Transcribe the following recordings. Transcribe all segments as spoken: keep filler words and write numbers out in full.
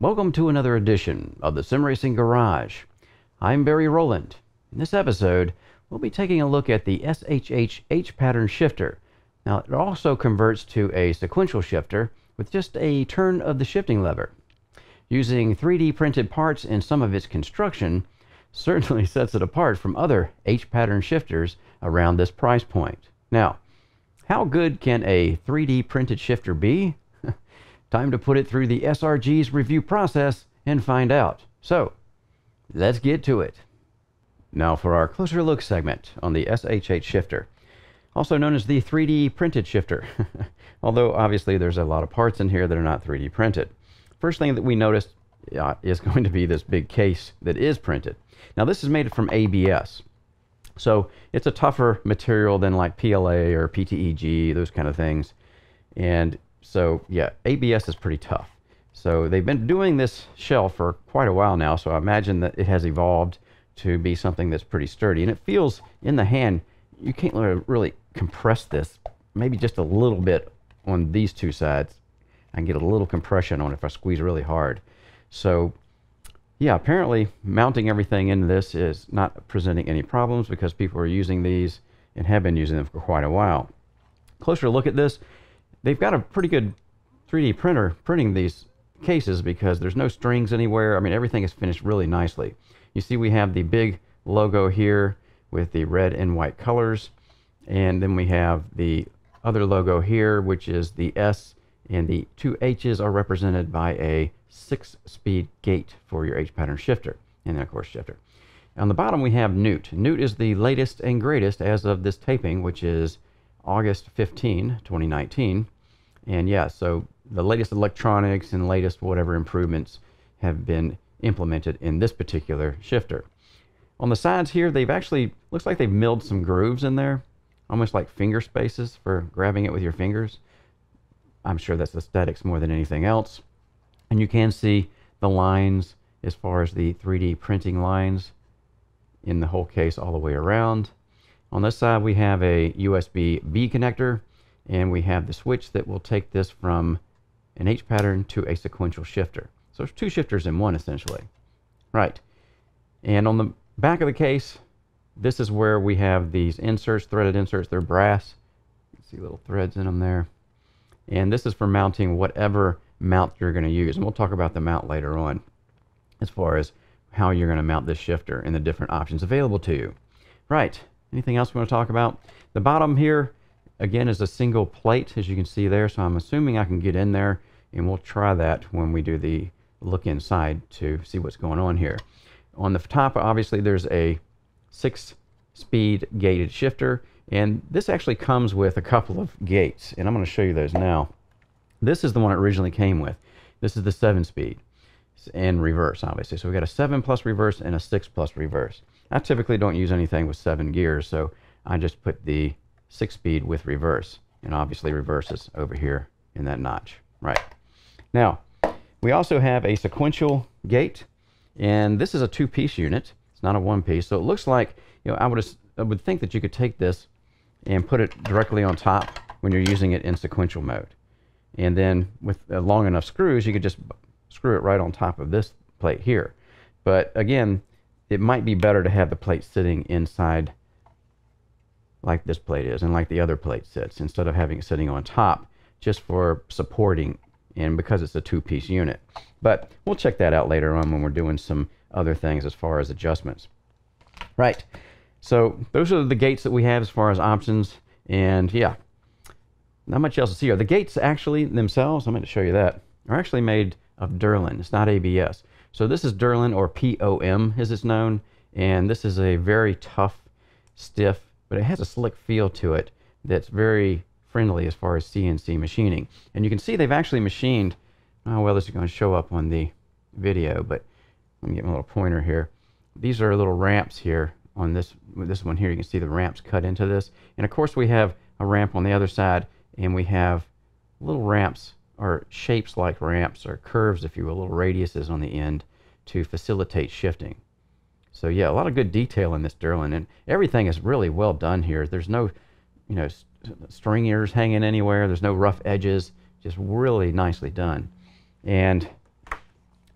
Welcome to another edition of the Sim Racing Garage. I'm Barry Rowland. In this episode, we'll be taking a look at the S H H H-Pattern shifter. Now, it also converts to a sequential shifter with just a turn of the shifting lever. Using three D printed parts in some of its construction certainly sets it apart from other H-Pattern shifters around this price point. Now, how good can a three D printed shifter be? Time to put it through the S R G's review process and find out. So, let's get to it. Now for our closer look segment on the S H H shifter, also known as the three D printed shifter. Although obviously there's a lot of parts in here that are not three D printed. First thing that we noticed uh, is going to be this big case that is printed. Now this is made from A B S. So it's a tougher material than like P L A or P E T G, those kind of things. And so yeah, A B S is pretty tough. So they've been doing this shell for quite a while now, so I imagine that it has evolved to be something that's pretty sturdy. And it feels in the hand, you can't really compress this, maybe just a little bit on these two sides. I can get a little compression on it if I squeeze really hard. So yeah, apparently mounting everything into this is not presenting any problems because people are using these and have been using them for quite a while. Closer look at this. They've got a pretty good three D printer printing these cases because there's no strings anywhere. I mean, everything is finished really nicely. You see we have the big logo here with the red and white colors, and then we have the other logo here, which is the S, and the two H's are represented by a six-speed gate for your H-Pattern shifter, and then of course shifter. On the bottom we have Newt. Newt is the latest and greatest as of this taping, which is August fifteenth, twenty nineteen. And yeah, so the latest electronics and latest whatever improvements have been implemented in this particular shifter. On the sides here, they've actually, looks like they've milled some grooves in there, almost like finger spaces for grabbing it with your fingers. I'm sure that's aesthetics more than anything else. And you can see the lines as far as the three D printing lines in the whole case all the way around. On this side, we have a U S B B connector, and we have the switch that will take this from an H-Pattern to a sequential shifter. So there's two shifters in one, essentially. Right. And on the back of the case, this is where we have these inserts, threaded inserts. They're brass. You can see little threads in them there. And this is for mounting whatever mount you're going to use. And we'll talk about the mount later on as far as how you're going to mount this shifter and the different options available to you. Right. Anything else we want to talk about? The bottom here, again, is a single plate, as you can see there. So I'm assuming I can get in there, and we'll try that when we do the look inside to see what's going on here. On the top, obviously, there's a six-speed gated shifter, and this actually comes with a couple of gates, and I'm going to show you those now. This is the one it originally came with. This is the seven-speed and reverse, obviously. So we've got a seven plus reverse and a six plus reverse. I typically don't use anything with seven gears, so I just put the six-speed with reverse, and obviously reverse is over here in that notch. Right. Now, we also have a sequential gate, and this is a two-piece unit. It's not a one-piece, so it looks like, you know, I would, I would think that you could take this and put it directly on top when you're using it in sequential mode. And then with uh, long enough screws, you could just screw it right on top of this plate here. But again, it might be better to have the plate sitting inside like this plate is and like the other plate sits instead of having it sitting on top just for supporting, and because it's a two-piece unit. But we'll check that out later on when we're doing some other things as far as adjustments. Right, so those are the gates that we have as far as options, and yeah, not much else to see here. The gates actually themselves, I'm going to show you that, are actually made of Delrin. It's not A B S. So this is Delrin, or P O M as it's known, and this is a very tough, stiff, but it has a slick feel to it that's very friendly as far as C N C machining. And you can see they've actually machined, oh well, this is going to show up on the video, but let me get my little pointer here. These are little ramps here on this, this one here. You can see the ramps cut into this. And of course we have a ramp on the other side, and we have little ramps, or shapes like ramps, or curves, if you will, little radiuses on the end to facilitate shifting. So yeah, a lot of good detail in this Delrin, and everything is really well done here. There's no, you know, st string ears hanging anywhere. There's no rough edges. Just really nicely done. And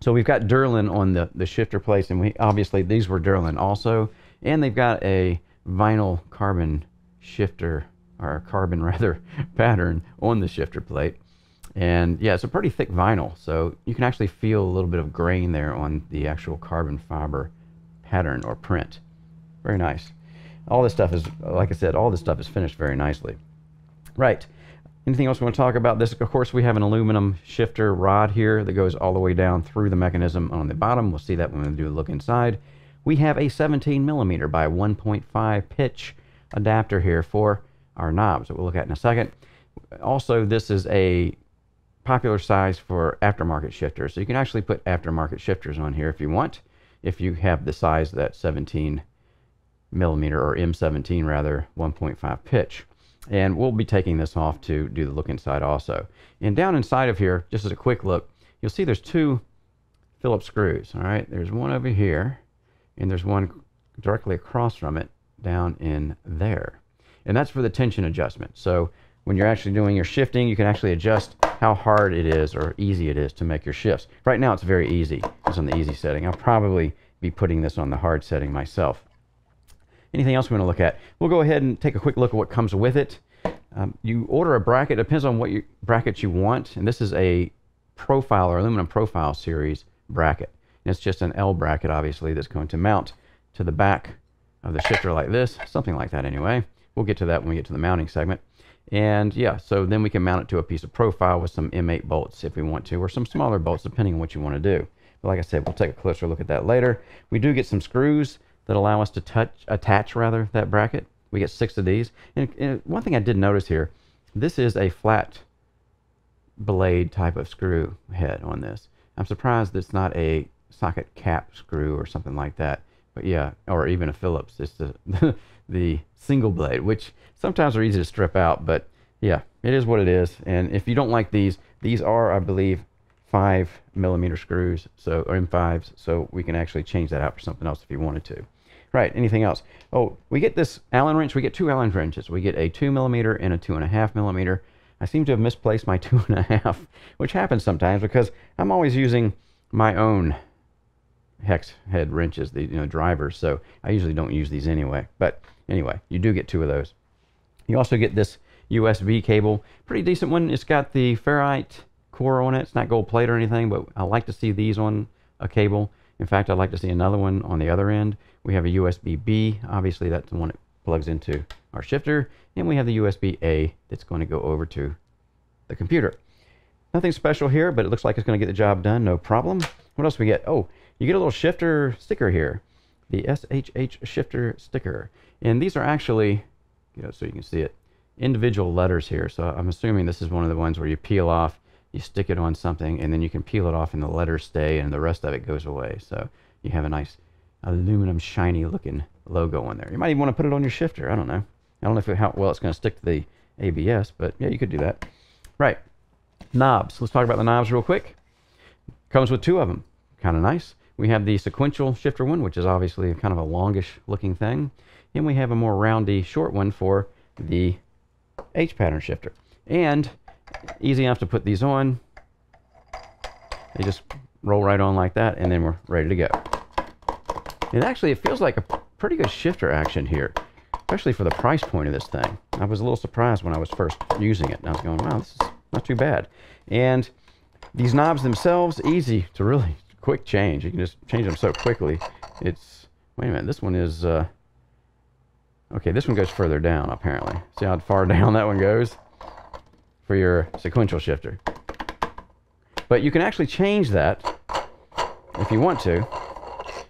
So we've got Delrin on the, the shifter plates, and we obviously these were Delrin also. And they've got a vinyl carbon shifter, or carbon rather, pattern on the shifter plate. And yeah, it's a pretty thick vinyl, so you can actually feel a little bit of grain there on the actual carbon fiber pattern or print. Very nice. All this stuff is, like I said, all this stuff is finished very nicely. Right. Anything else we want to talk about? This, of course, we have an aluminum shifter rod here that goes all the way down through the mechanism on the bottom. We'll see that when we do a look inside. We have a seventeen millimeter by one point five pitch adapter here for our knobs that we'll look at in a second. Also, this is a popular size for aftermarket shifters, so you can actually put aftermarket shifters on here if you want, if you have the size of that seventeen millimeter or M seventeen rather one point five pitch. And we'll be taking this off to do the look inside also. And down inside of here, just as a quick look, you'll see there's two Phillips screws. All right, there's one over here, and there's one directly across from it down in there, and that's for the tension adjustment. So when you're actually doing your shifting, you can actually adjust how hard it is or easy it is to make your shifts. Right now it's very easy. It's on the easy setting. I'll probably be putting this on the hard setting myself. Anything else we want to look at? We'll go ahead and take a quick look at what comes with it. Um, you order a bracket. It depends on what you, bracket you want. And this is a profile or aluminum profile series bracket. And it's just an L bracket, obviously, that's going to mount to the back of the shifter like this. Something like that anyway. We'll get to that when we get to the mounting segment. And yeah, so then we can mount it to a piece of profile with some M eight bolts if we want to, or some smaller bolts depending on what you want to do. But like I said, we'll take a closer look at that later. We do get some screws that allow us to touch, attach rather, that bracket. We get six of these. And, and one thing I did notice here, this is a flat blade type of screw head on this. I'm surprised it's not a socket cap screw or something like that. But yeah, or even a Phillips. It's the, the single blade, which sometimes are easy to strip out, but yeah, it is what it is. And if you don't like these, these are, I believe, five millimeter screws, so or M fives, so we can actually change that out for something else if you wanted to. Right, anything else? Oh, we get this Allen wrench. We get two Allen wrenches. We get a two millimeter and a two and a half millimeter. I seem to have misplaced my two and a half, which happens sometimes because I'm always using my own hex head wrenches, the you know drivers. So I usually don't use these anyway. But anyway, you do get two of those. You also get this U S B cable, pretty decent one. It's got the ferrite core on it. It's not gold plate or anything, but I like to see these on a cable. In fact, I'd like to see another one on the other end. We have a U S B B, obviously that's the one that plugs into our shifter, and we have the U S B A that's going to go over to the computer. Nothing special here, but it looks like it's going to get the job done, no problem. What else we get? Oh, you get a little shifter sticker here, the S H H shifter sticker, and these are actually, you know, so you can see it, individual letters here. So I'm assuming this is one of the ones where you peel off, you stick it on something, and then you can peel it off and the letters stay and the rest of it goes away. So you have a nice aluminum shiny looking logo on there. You might even want to put it on your shifter. I don't know. I don't know if it, how well it's going to stick to the A B S, but yeah, you could do that. Right. Knobs. Let's talk about the knobs real quick. Comes with two of them. Kind of nice. We have the sequential shifter one, which is obviously kind of a longish looking thing. And we have a more roundy short one for the H-Pattern shifter. And easy enough to put these on. They just roll right on like that, and then we're ready to go. And actually, it feels like a pretty good shifter action here, especially for the price point of this thing. I was a little surprised when I was first using it, and I was going, wow, this is not too bad. And these knobs themselves, easy to really quick change. You can just change them so quickly. It's, wait a minute, this one is, uh, okay, this one goes further down, apparently. See how far down that one goes? For your sequential shifter. But you can actually change that if you want to.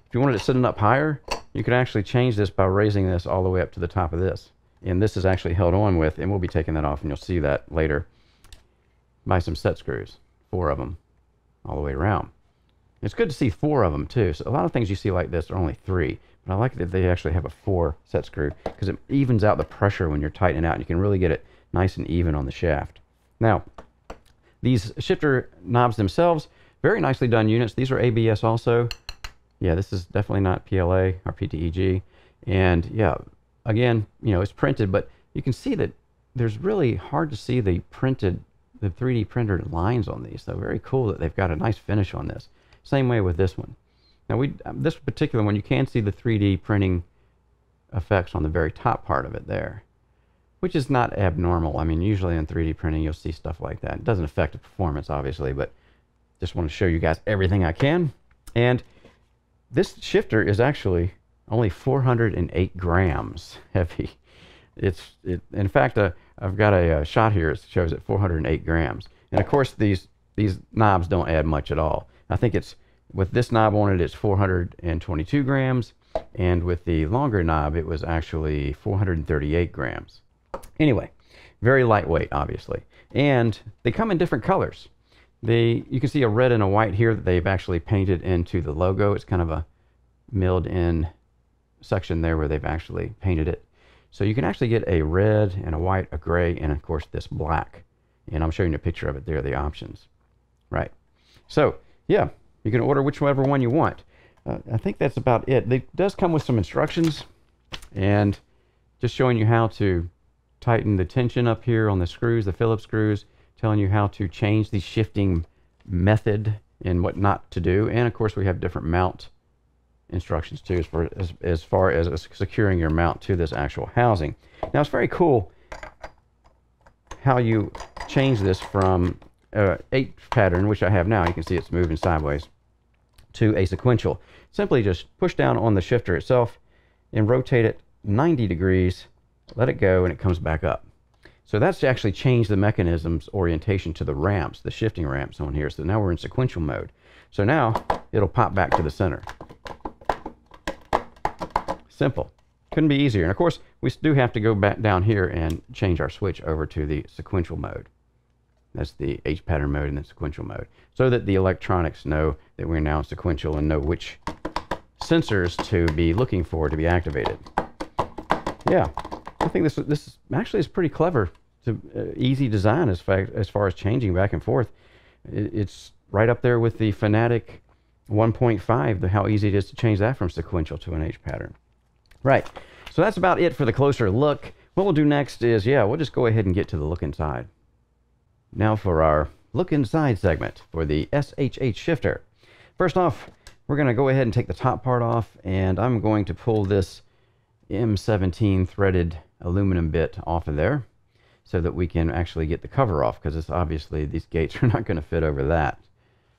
If you wanted it sitting up higher, you can actually change this by raising this all the way up to the top of this. And this is actually held on with, and we'll be taking that off, and you'll see that later, by some set screws. Four of them all the way around. It's good to see four of them too. So a lot of things you see like this are only three, but I like that they actually have a four set screw because it evens out the pressure when you're tightening out, and you can really get it nice and even on the shaft. Now, these shifter knobs themselves, very nicely done units. These are A B S also. Yeah, this is definitely not P L A or P E T G. And yeah, again, you know, it's printed, but you can see that there's really hard to see the printed, the three D printed lines on these. So very cool that they've got a nice finish on this. Same way with this one. Now we, this particular one, you can see the three D printing effects on the very top part of it there, which is not abnormal. I mean, usually in three D printing, you'll see stuff like that. It doesn't affect the performance, obviously, but just want to show you guys everything I can. And this shifter is actually only four hundred eight grams heavy. It's, it, in fact, uh, I've got a, a shot here that shows it four hundred eight grams. And of course, these, these knobs don't add much at all. I think it's, with this knob on it, it's four hundred twenty-two grams. And with the longer knob, it was actually four hundred thirty-eight grams. Anyway, very lightweight, obviously. And they come in different colors. They, you can see a red and a white here that they've actually painted into the logo. It's kind of a milled in section there where they've actually painted it. So you can actually get a red and a white, a gray, and of course this black. And I'm showing you a picture of it there, the options. Right. So, yeah, you can order whichever one you want. Uh, I think that's about it. It does come with some instructions and just showing you how to tighten the tension up here on the screws, the Phillips screws, telling you how to change the shifting method and what not to do. And of course we have different mount instructions too as far as, as far as securing your mount to this actual housing. Now it's very cool how you change this from uh, H-Pattern, which I have now, you can see it's moving sideways, to a sequential. Simply just push down on the shifter itself and rotate it ninety degrees, let it go, and it comes back up. So that's actually changed the mechanism's orientation to the ramps, the shifting ramps on here. So now we're in sequential mode. So now it'll pop back to the center. Simple. Couldn't be easier. And of course, we do have to go back down here and change our switch over to the sequential mode. That's the H-Pattern mode and then sequential mode, so that the electronics know that we're now in sequential and know which sensors to be looking for to be activated. Yeah, I think this this is, actually is pretty clever. It's a, uh, easy design as, fact, as far as changing back and forth. It, it's right up there with the Fanatic one point five, the, how easy it is to change that from sequential to an H-Pattern. Right, so that's about it for the closer look. What we'll do next is, yeah, we'll just go ahead and get to the look inside. Now for our look inside segment for the S H H shifter. First off, we're going to go ahead and take the top part off, and I'm going to pull this M seventeen threaded aluminum bit off of there so that we can actually get the cover off, because it's obviously these gates are not going to fit over that.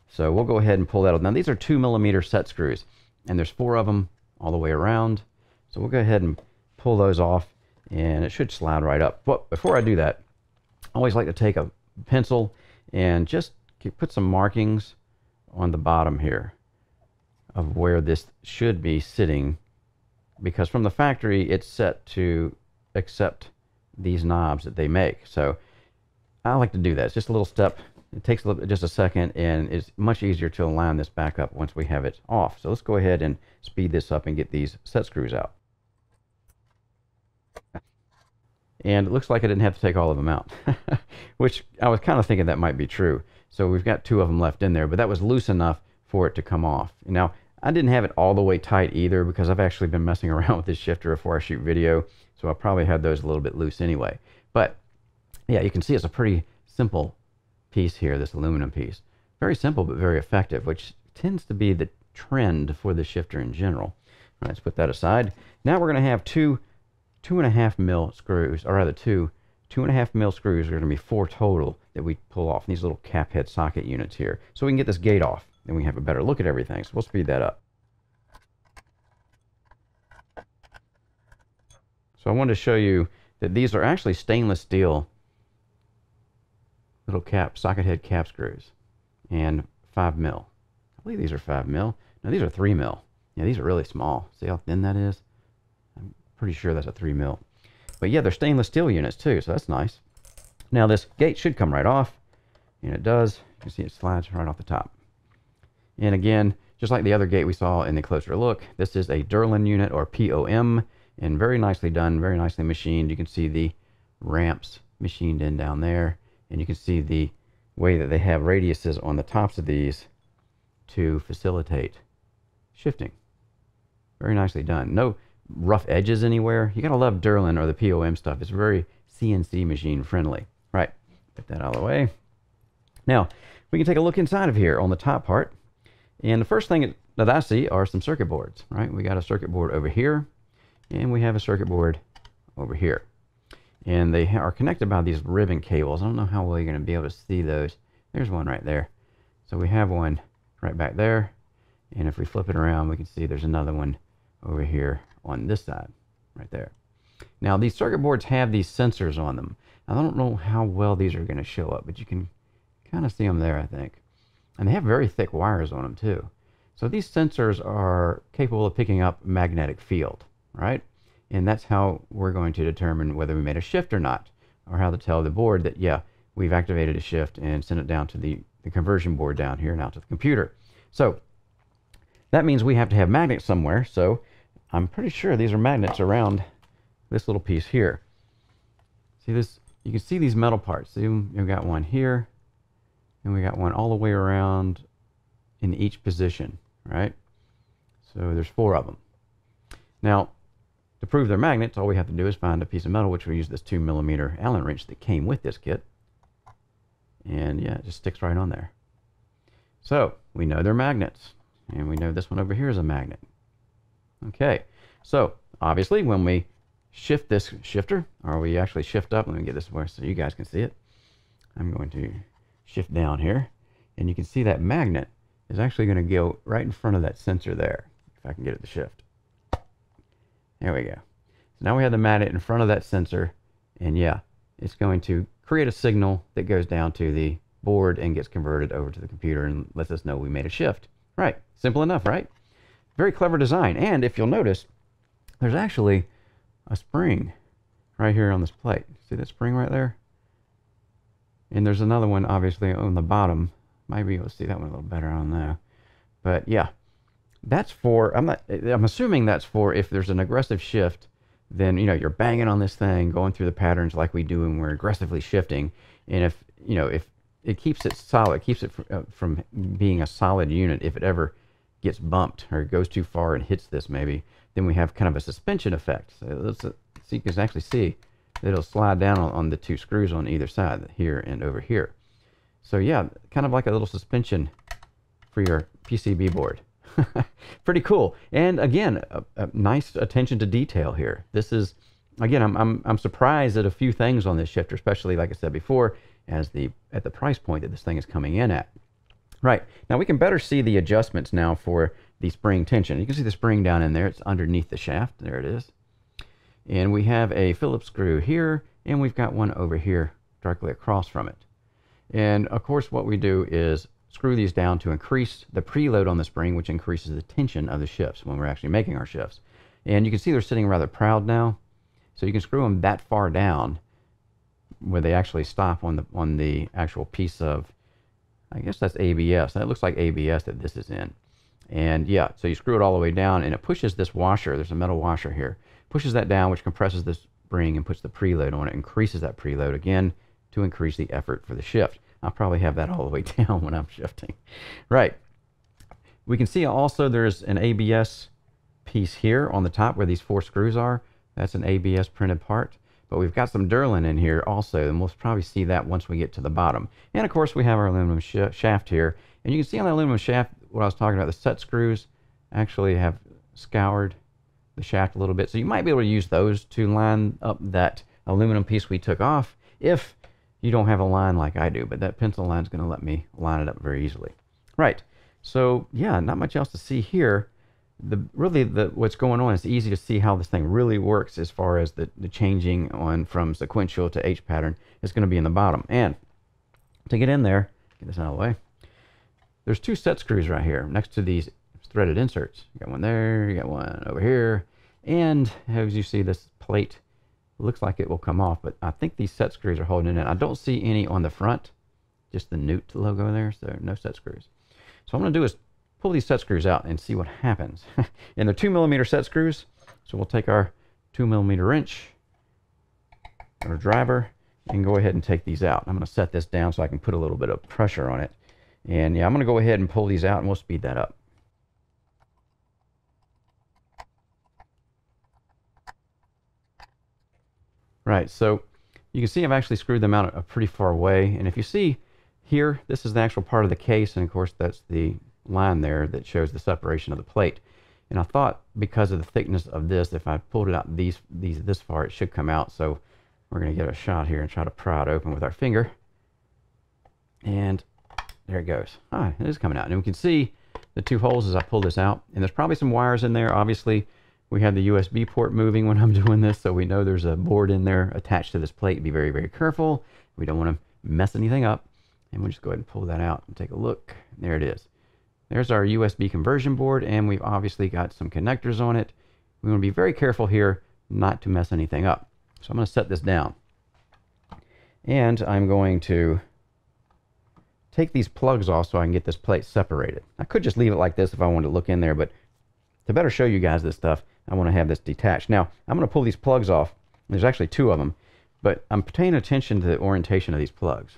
So we'll go ahead and pull that off. Now these are two millimeter set screws, and there's four of them all the way around. So we'll go ahead and pull those off, and it should slide right up. But before I do that, I always like to take a pencil and just put some markings on the bottom here of where this should be sitting, because from the factory it's set to accept these knobs that they make. So I like to do that. It's just a little step. It takes a little, just a second, and it's much easier to align this back up once we have it off. So let's go ahead and speed this up and get these set screws out. And it looks like I didn't have to take all of them out, which I was kind of thinking that might be true. So we've got two of them left in there, but that was loose enough for it to come off. Now, I didn't have it all the way tight either, because I've actually been messing around with this shifter before I shoot video, so I probably had those a little bit loose anyway. But yeah, you can see it's a pretty simple piece here, this aluminum piece. Very simple, but very effective, which tends to be the trend for the shifter in general. All right, let's put that aside. Now we're going to have two two and a half mil screws, or rather two, two and a half mil screws are going to be four total that we pull off these little cap head socket units here. So we can get this gate off and we have a better look at everything. So we'll speed that up. So I wanted to show you that these are actually stainless steel little cap, socket head cap screws, and five mil. I believe these are five mil. No, these are three mil. Yeah, these are really small. See how thin that is? Pretty sure that's a three mil, but yeah, they're stainless steel units too, so that's nice. Now this gate should come right off, and it does. You can see it slides right off the top. And again, just like the other gate we saw in the closer look, this is a Delrin unit, or P O M, and very nicely done, very nicely machined. You can see the ramps machined in down there, and you can see the way that they have radiuses on the tops of these to facilitate shifting. Very nicely done. No rough edges anywhere. You gotta love Delrin or the P O M stuff. It's very C N C machine friendly. Right, put that out of the way. Now we can take a look inside of here on the top part, And the first thing that I see are some circuit boards, right? We got a circuit board over here, and we have a circuit board over here. And they are connected by these ribbon cables. I don't know how well you're going to be able to see those. There's one right there. So we have one right back there. And if we flip it around, we can see there's another one over here on this side, right there. Now, these circuit boards have these sensors on them. I don't know how well these are going to show up, but you can kind of see them there, I think. And they have very thick wires on them, too. So these sensors are capable of picking up magnetic field, right? And that's how we're going to determine whether we made a shift or not, or how to tell the board that, yeah, we've activated a shift, and send it down to the, the conversion board down here and out to the computer. So that means we have to have magnets somewhere. So I'm pretty sure these are magnets around this little piece here. See this? You can see these metal parts. See, we've got one here, and we got one all the way around in each position, right? So there's four of them. Now, to prove they're magnets, all we have to do is find a piece of metal, which we use this two millimeter Allen wrench that came with this kit. And yeah, it just sticks right on there. So we know they're magnets, and we know this one over here is a magnet. Okay, so obviously when we shift this shifter, or we actually shift up, let me get this where so you guys can see it. I'm going to shift down here, and you can see that magnet is actually going to go right in front of that sensor there, if I can get it to shift. There we go. So now we have the magnet in front of that sensor, and yeah, it's going to create a signal that goes down to the board and gets converted over to the computer and lets us know we made a shift. Right, simple enough, right? Very clever design. And if you'll notice, there's actually a spring right here on this plate. See that spring right there? And there's another one obviously on the bottom. Might be able to see that one a little better, I don't know. But yeah, that's for, I'm not, I'm assuming that's for if there's an aggressive shift, then, you know, you're banging on this thing, going through the patterns like we do when we're aggressively shifting. And if, you know, if it keeps it solid, keeps it from, uh, from being a solid unit, if it ever gets bumped or goes too far and hits this maybe, then we have kind of a suspension effect. So let's uh, see, you can actually see that it'll slide down on, on the two screws on either side, here and over here. So yeah, kind of like a little suspension for your P C B board. Pretty cool. And again, a, a nice attention to detail here. This is, again, I'm, I'm, I'm surprised at a few things on this shifter, especially like I said before, as the at the price point that this thing is coming in at. Right, now we can better see the adjustments now for the spring tension. You can see the spring down in there. It's underneath the shaft. There it is. And we have a Phillips screw here, and we've got one over here directly across from it. And of course what we do is screw these down to increase the preload on the spring, which increases the tension of the shifts when we're actually making our shifts. And you can see they're sitting rather proud now. So you can screw them that far down where they actually stop on the on the actual piece of, I guess that's A B S. That looks like A B S that this is in. And yeah, so you screw it all the way down, and it pushes this washer. There's a metal washer here. Pushes that down, which compresses the spring and puts the preload on it, increases that preload again to increase the effort for the shift. I'll probably have that all the way down when I'm shifting. Right. We can see also there's an A B S piece here on the top where these four screws are. That's an A B S printed part. But we've got some Delrin in here also, and we'll probably see that once we get to the bottom. And of course we have our aluminum sh shaft here. And you can see on the aluminum shaft what I was talking about, the set screws actually have scoured the shaft a little bit. So you might be able to use those to line up that aluminum piece we took off if you don't have a line like I do, but that pencil line is going to let me line it up very easily. Right, so yeah, not much else to see here. The, really the, what's going on is easy to see how this thing really works as far as the, the changing on from sequential to H-pattern is going to be in the bottom. And to get in there, get this out of the way, there's two set screws right here next to these threaded inserts. You got one there, you got one over here, and as you see this plate looks like it will come off, but I think these set screws are holding it. I don't see any on the front, just the Newt logo there, so no set screws. So what I'm going to do is pull these set screws out and see what happens. And they're two millimeter set screws, so we'll take our two millimeter wrench or driver and go ahead and take these out. I'm going to set this down so I can put a little bit of pressure on it. And yeah, I'm going to go ahead and pull these out, and we'll speed that up. Right, so you can see I've actually screwed them out a pretty far away. And if you see here, this is the actual part of the case, and of course that's the line there that shows the separation of the plate. And I thought because of the thickness of this, if I pulled it out these, these this far, it should come out. So we're going to give it a shot here and try to pry it open with our finger. And there it goes. All right, it is coming out. And we can see the two holes as I pull this out. And there's probably some wires in there. Obviously, we have the U S B port moving when I'm doing this, so we know there's a board in there attached to this plate. Be very, very careful. We don't want to mess anything up. And we'll just go ahead and pull that out and take a look. There it is. There's our U S B conversion board, and we've obviously got some connectors on it. We want to be very careful here not to mess anything up. So I'm going to set this down. And I'm going to take these plugs off so I can get this plate separated. I could just leave it like this if I wanted to look in there, but to better show you guys this stuff, I want to have this detached. Now, I'm going to pull these plugs off. There's actually two of them, but I'm paying attention to the orientation of these plugs.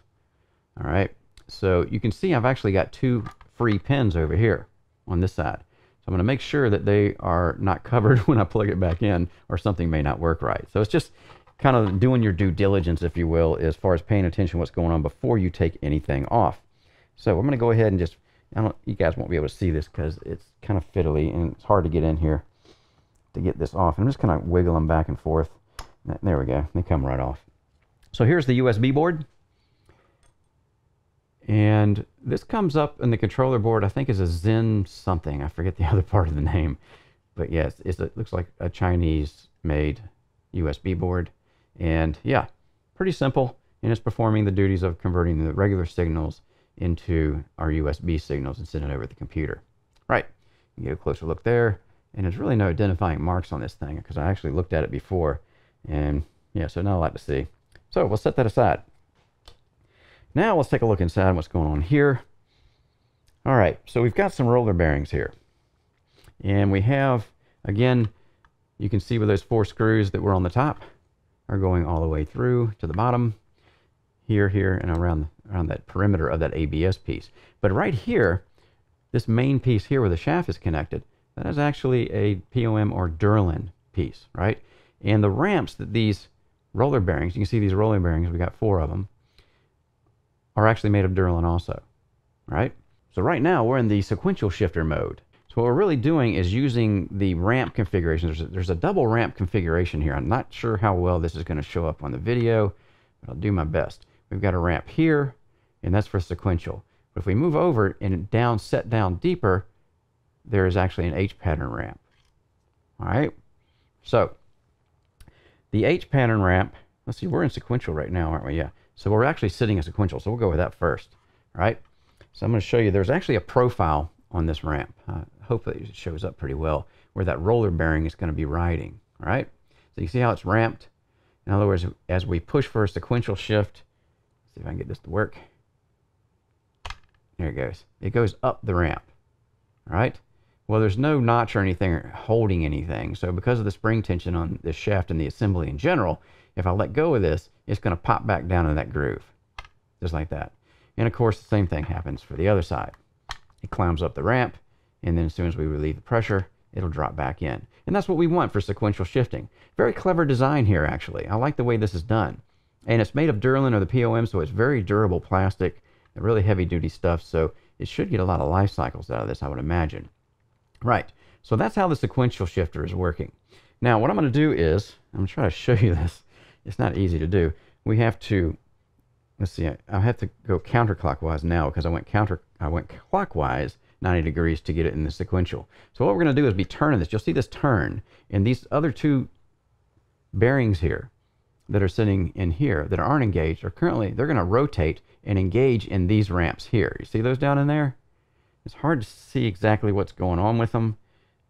All right, so you can see I've actually got two free pins over here on this side. So I'm going to make sure that they are not covered when I plug it back in, or something may not work right. So it's just kind of doing your due diligence, if you will, as far as paying attention to what's going on before you take anything off. So I'm going to go ahead and just, I don't, you guys won't be able to see this because it's kind of fiddly and it's hard to get in here to get this off. I'm just kind of wiggle them back and forth. There we go. They come right off. So here's the U S B board. And this comes up in the controller board, I think is a Zen something. I forget the other part of the name. But yes, yeah, it's, it's, it looks like a Chinese-made U S B board. And yeah, pretty simple. And it's performing the duties of converting the regular signals into our U S B signals and sending it over the computer. Right, you get a closer look there. And there's really no identifying marks on this thing because I actually looked at it before. And yeah, so not a lot to see. So we'll set that aside. Now let's take a look inside what's going on here. All right, so we've got some roller bearings here. And we have, again, you can see where those four screws that were on the top are going all the way through to the bottom, here, here, and around, around that perimeter of that A B S piece. But right here, this main piece here where the shaft is connected, that is actually a P O M or Delrin piece, right? And the ramps that these roller bearings, you can see these roller bearings, we got four of them, are actually made of Delrin also, right? So right now we're in the sequential shifter mode. So what we're really doing is using the ramp configuration. There's a, there's a double ramp configuration here. I'm not sure how well this is gonna show up on the video, but I'll do my best. We've got a ramp here, and that's for sequential. But if we move over and down, set down deeper, there is actually an H-pattern ramp, all right? So the H-pattern ramp, let's see, we're in sequential right now, aren't we? Yeah. So we're actually sitting in sequential, so we'll go with that first, right? So I'm going to show you, there's actually a profile on this ramp. Uh, hopefully it shows up pretty well, where that roller bearing is going to be riding, all right? So you see how it's ramped? In other words, as we push for a sequential shift, let's see if I can get this to work. There it goes. It goes up the ramp, all right? Well, there's no notch or anything or holding anything, so because of the spring tension on this shaft and the assembly in general, if I let go of this, it's going to pop back down in that groove, just like that. And of course, the same thing happens for the other side. It climbs up the ramp, and then as soon as we relieve the pressure, it'll drop back in. And that's what we want for sequential shifting. Very clever design here, actually. I like the way this is done. And it's made of Delrin or the P O M, so it's very durable plastic, and really heavy-duty stuff, so it should get a lot of life cycles out of this, I would imagine. Right, so that's how the sequential shifter is working. Now, what I'm going to do is, I'm going to try to show you this. It's not easy to do. We have to, let's see, I, I have to go counterclockwise now because I went counter, I went clockwise ninety degrees to get it in the sequential. So what we're going to do is be turning this. You'll see this turn, and these other two bearings here that are sitting in here that aren't engaged are currently, they're going to rotate and engage in these ramps here. You see those down in there? It's hard to see exactly what's going on with them,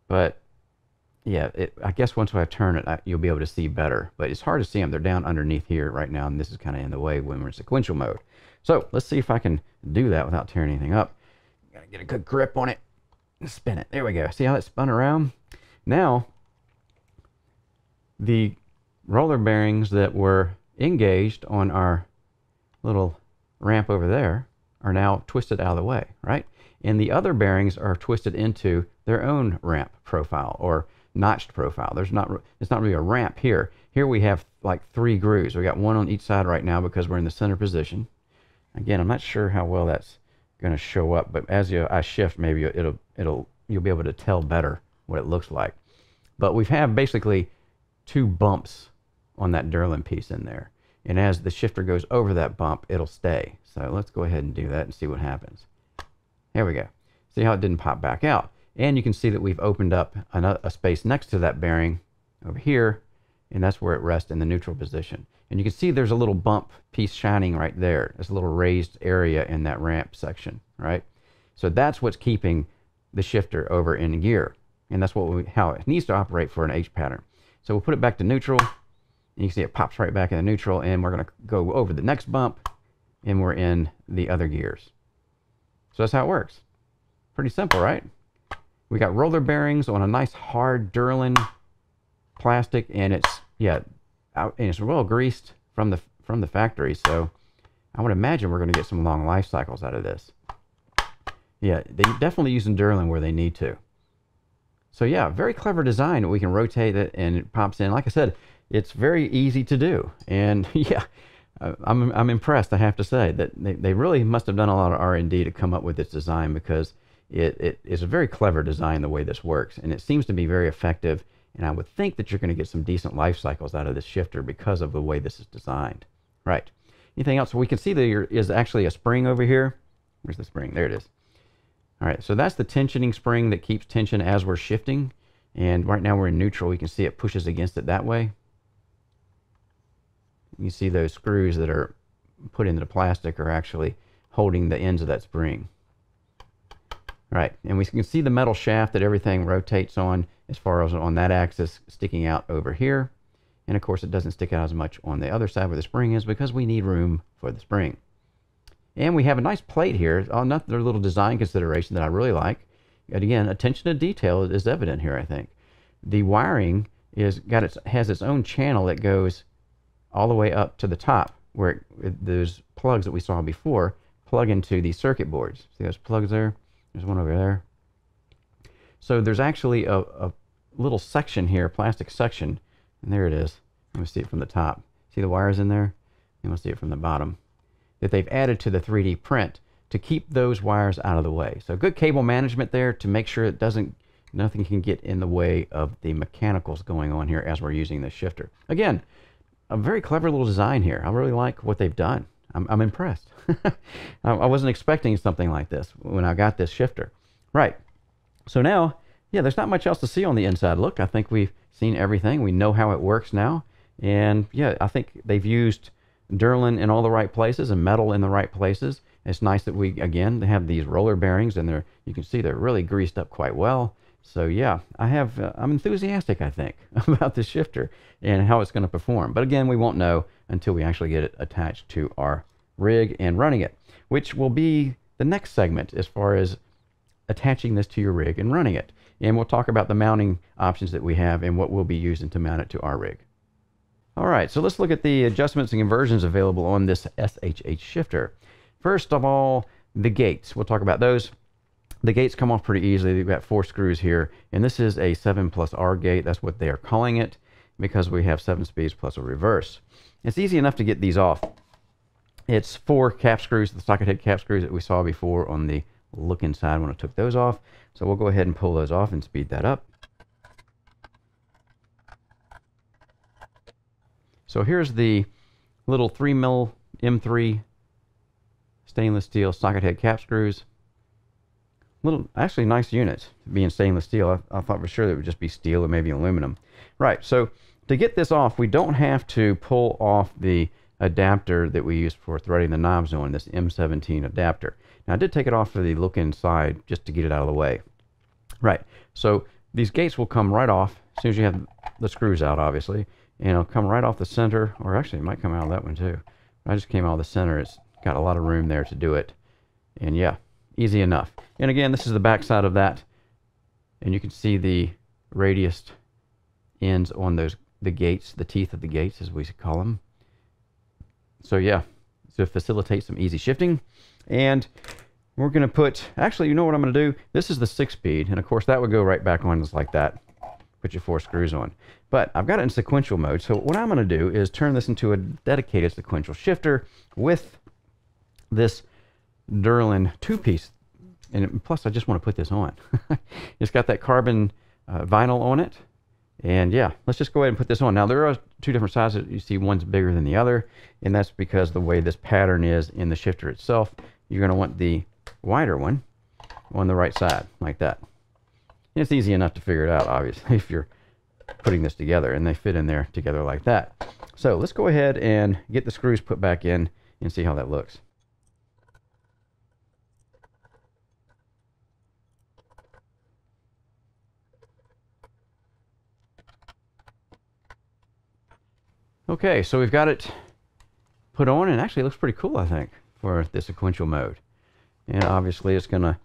but yeah, it, I guess once I turn it, I, you'll be able to see better. But it's hard to see them. They're down underneath here right now, and this is kind of in the way when we're in sequential mode. So let's see if I can do that without tearing anything up. Gotta get a good grip on it and spin it. There we go. See how it spun around? Now, the roller bearings that were engaged on our little ramp over there are now twisted out of the way, right? And the other bearings are twisted into their own ramp profile or notched profile. There's not, it's not really a ramp here. Here we have like three grooves. We got one on each side right now because we're in the center position. Again, I'm not sure how well that's going to show up, but as you I shift, maybe it'll it'll you'll be able to tell better what it looks like. But we've had basically two bumps on that Delrin piece in there, and as the shifter goes over that bump, it'll stay. So let's go ahead and do that and see what happens. Here we go. See how it didn't pop back out, and you can see that we've opened up another, a space next to that bearing over here, and that's where it rests in the neutral position. And you can see there's a little bump piece shining right there. There's a little raised area in that ramp section, right? So that's what's keeping the shifter over in gear, and that's what we, how it needs to operate for an H pattern. So we'll put it back to neutral, and you can see it pops right back in the neutral, and we're going to go over the next bump, and we're in the other gears. So that's how it works. Pretty simple, right? We got roller bearings on a nice hard Delrin plastic, and it's yeah, and it's well greased from the from the factory. So I would imagine we're going to get some long life cycles out of this. Yeah, they definitely use Delrin where they need to. So yeah, very clever design. We can rotate it, and it pops in. Like I said, it's very easy to do, and yeah, I'm I'm impressed. I have to say that they they really must have done a lot of R and D to come up with this design, because It, it is a very clever design the way this works, and it seems to be very effective, and I would think that you're going to get some decent life cycles out of this shifter because of the way this is designed. Right. Anything else? We can see there is actually a spring over here. Where's the spring? There it is. All right, so that's the tensioning spring that keeps tension as we're shifting, and right now we're in neutral. You can see it pushes against it that way. You see those screws that are put into the plastic are actually holding the ends of that spring. Right, and we can see the metal shaft that everything rotates on, as far as on that axis sticking out over here, and of course it doesn't stick out as much on the other side where the spring is, because we need room for the spring. And we have a nice plate here. Another little design consideration that I really like, and again, attention to detail is evident here. I think the wiring is got its has its own channel that goes all the way up to the top, where it, those plugs that we saw before plug into the circuit boards. See those plugs there? There's one over there. So there's actually a, a little section here, plastic section, and there it is. Let me see it from the top. See the wires in there? You want to see it from the bottom, that they've added to the three D print to keep those wires out of the way. So good cable management there to make sure it doesn't, nothing can get in the way of the mechanicals going on here as we're using this shifter. Again, a very clever little design here. I really like what they've done. I'm, I'm impressed. I wasn't expecting something like this when I got this shifter. Right. So now, yeah, there's not much else to see on the inside look. I think we've seen everything. We know how it works now. And yeah, I think they've used Delrin in all the right places and metal in the right places. It's nice that we, again, they have these roller bearings, and they're, you can see they're really greased up quite well. So yeah, I have, uh, I'm enthusiastic, I think, about this shifter and how it's going to perform. But again, we won't know until we actually get it attached to our rig and running it, which will be the next segment as far as attaching this to your rig and running it. And we'll talk about the mounting options that we have and what we'll be using to mount it to our rig. All right, so let's look at the adjustments and conversions available on this S H H shifter. First of all, the gates. We'll talk about those. The gates come off pretty easily. We've got four screws here, and this is a seven plus R gate. That's what they are calling it, because we have seven speeds plus a reverse. It's easy enough to get these off. It's four cap screws, the socket head cap screws that we saw before on the look inside when I took those off. So we'll go ahead and pull those off and speed that up. So here's the little three mil M three stainless steel socket head cap screws. Little, actually nice units, being stainless steel. I, I thought for sure that it would just be steel or maybe aluminum. Right, so to get this off, we don't have to pull off the adapter that we use for threading the knobs on, this M seventeen adapter. Now I did take it off for the look inside just to get it out of the way. Right, so these gates will come right off as soon as you have the screws out, obviously, and it'll come right off the center, or actually it might come out of that one too. I just came out of the center. It's got a lot of room there to do it, and yeah, easy enough. And again, this is the back side of that, and you can see the radiused ends on those, the gates, the teeth of the gates as we call them. So yeah, to facilitate some easy shifting. And we're going to put, actually, you know what I'm going to do? This is the six speed, and of course that would go right back on just like that. Put your four screws on. But I've got it in sequential mode, so what I'm going to do is turn this into a dedicated sequential shifter with this Delrin two-piece, and plus I just want to put this on. It's got that carbon uh, vinyl on it, and yeah, let's just go ahead and put this on. Now there are two different sizes. You see one's bigger than the other, and that's because the way this pattern is in the shifter itself. You're going to want the wider one on the right side, like that. And it's easy enough to figure it out, obviously, if you're putting this together, and they fit in there together like that. So let's go ahead and get the screws put back in and see how that looks. Okay, so we've got it put on, and actually it looks pretty cool, I think, for the sequential mode. And obviously it's going to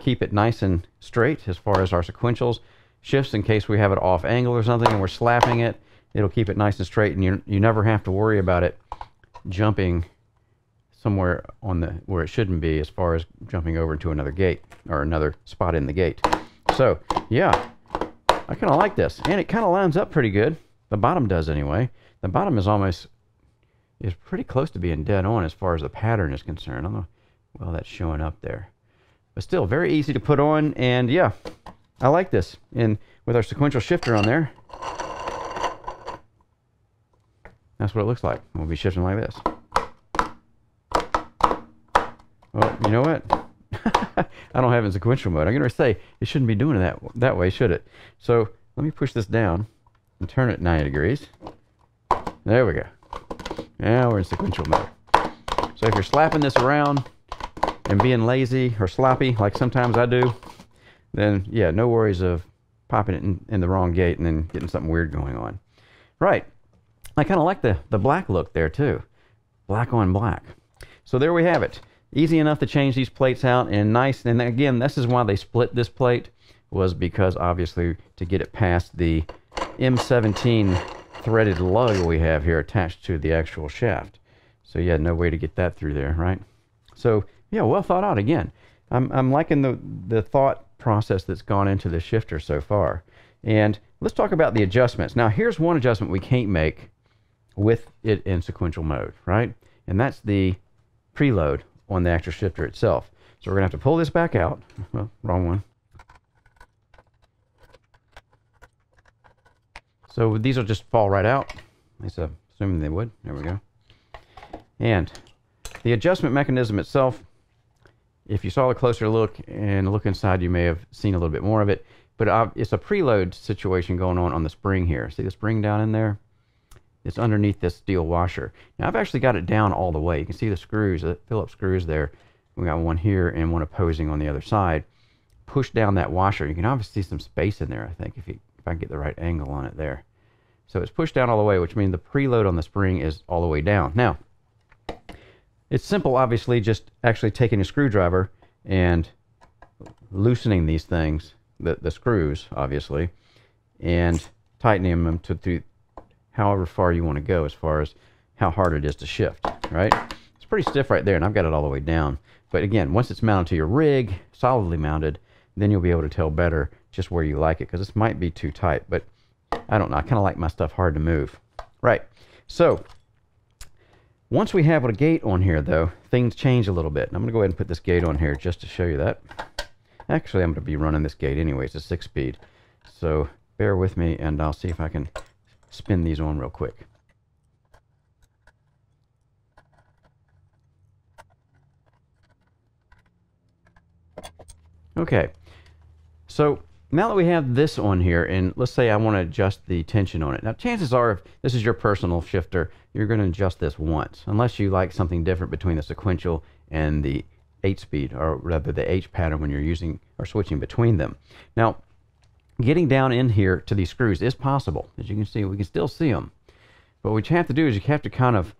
keep it nice and straight as far as our sequentials shifts, in case we have it off angle or something and we're slapping it. It'll keep it nice and straight, and you, you never have to worry about it jumping somewhere on the where it shouldn't be, as far as jumping over to another gate or another spot in the gate. So yeah, I kind of like this, and it kind of lines up pretty good. The bottom does anyway. The bottom is almost is pretty close to being dead on as far as the pattern is concerned. I don't know, well, that's showing up there, but still very easy to put on. And yeah, I like this. And with our sequential shifter on there, that's what it looks like. We'll be shifting like this. Well, you know what? I don't have it in sequential mode. I'm going to say it shouldn't be doing it that, that way, should it? So let me push this down and turn it ninety degrees. There we go. Now we're in sequential mode. So if you're slapping this around and being lazy or sloppy, like sometimes I do, then yeah, no worries of popping it in, in the wrong gate and then getting something weird going on. Right. I kind of like the, the black look there too. Black on black. So there we have it. Easy enough to change these plates out, and nice. And again, this is why they split this plate, was because obviously to get it past the M seventeen threaded lug we have here attached to the actual shaft. So yeah, no way to get that through there, right? So yeah, well thought out again. I'm, I'm liking the, the thought process that's gone into the shifter so far. And let's talk about the adjustments. Now here's one adjustment we can't make with it in sequential mode, right? And that's the preload on the actual shifter itself. So we're gonna have to pull this back out. Well, wrong one. So these will just fall right out. At least I'm assuming they would. There we go. And the adjustment mechanism itself, if you saw a closer look and look inside, you may have seen a little bit more of it, but uh, it's a preload situation going on on the spring here. See the spring down in there? It's underneath this steel washer. Now I've actually got it down all the way. You can see the screws, the Phillips screws there. We got one here and one opposing on the other side. Push down that washer. You can obviously see some space in there, I think, if, you, if I can get the right angle on it there. So it's pushed down all the way, which means the preload on the spring is all the way down. Now, it's simple, obviously, just actually taking a screwdriver and loosening these things, the, the screws, obviously, and tightening them to, to however far you want to go as far as how hard it is to shift, right? It's pretty stiff right there, and I've got it all the way down. But again, once it's mounted to your rig, solidly mounted, then you'll be able to tell better just where you like it, because this might be too tight, but I don't know. I kind of like my stuff hard to move. Right, so once we have a gate on here, though, things change a little bit. And I'm going to go ahead and put this gate on here just to show you that. Actually, I'm going to be running this gate anyway. It's a six-speed, so bear with me, and I'll see if I can spin these on real quick. Okay, so now that we have this on here, and let's say I want to adjust the tension on it. Now chances are, if this is your personal shifter, you're going to adjust this once, unless you like something different between the sequential and the eight-speed, or rather the H-pattern when you're using or switching between them. Now, getting down in here to these screws is possible. As you can see, we can still see them. But what you have to do is you have to kind of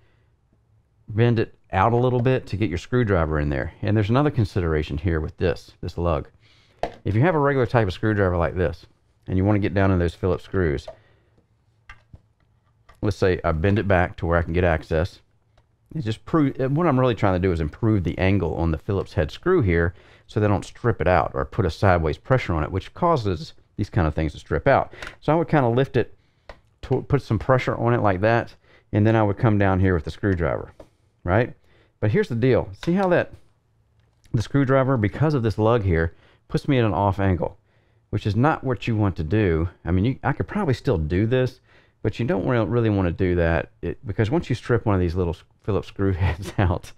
bend it out a little bit to get your screwdriver in there. And there's another consideration here with this, this lug. If you have a regular type of screwdriver like this, and you want to get down in those Phillips screws, let's say I bend it back to where I can get access. It's just prove, what I'm really trying to do is improve the angle on the Phillips head screw here so they don't strip it out or put a sideways pressure on it, which causes these kind of things to strip out. So I would kind of lift it, to put some pressure on it like that, and then I would come down here with the screwdriver, right? But here's the deal. See how that the screwdriver, because of this lug here, puts me at an off angle, which is not what you want to do. I mean, you, I could probably still do this, but you don't really want to do that, it, because once you strip one of these little Phillips screw heads out,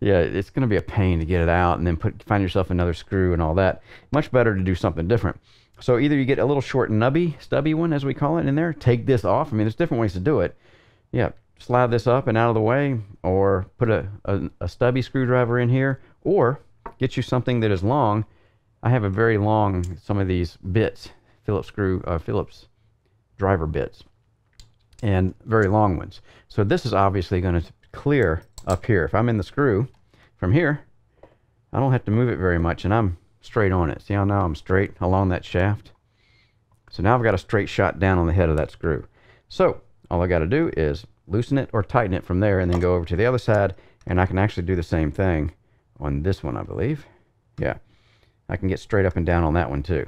yeah, it's going to be a pain to get it out and then put, find yourself another screw and all that. Much better to do something different. So either you get a little short nubby, stubby one, as we call it, in there, take this off. I mean, there's different ways to do it. Yeah, slide this up and out of the way, or put a, a, a stubby screwdriver in here, or get you something that is long. I have a very long, some of these bits, Phillips screw, uh, Phillips driver bits, and very long ones. So this is obviously going to clear up here. If I'm in the screw from here, I don't have to move it very much, and I'm straight on it. See how now I'm straight along that shaft? So now I've got a straight shot down on the head of that screw. So all I got to do is loosen it or tighten it from there, and then go over to the other side, and I can actually do the same thing on this one, I believe. Yeah, I can get straight up and down on that one too.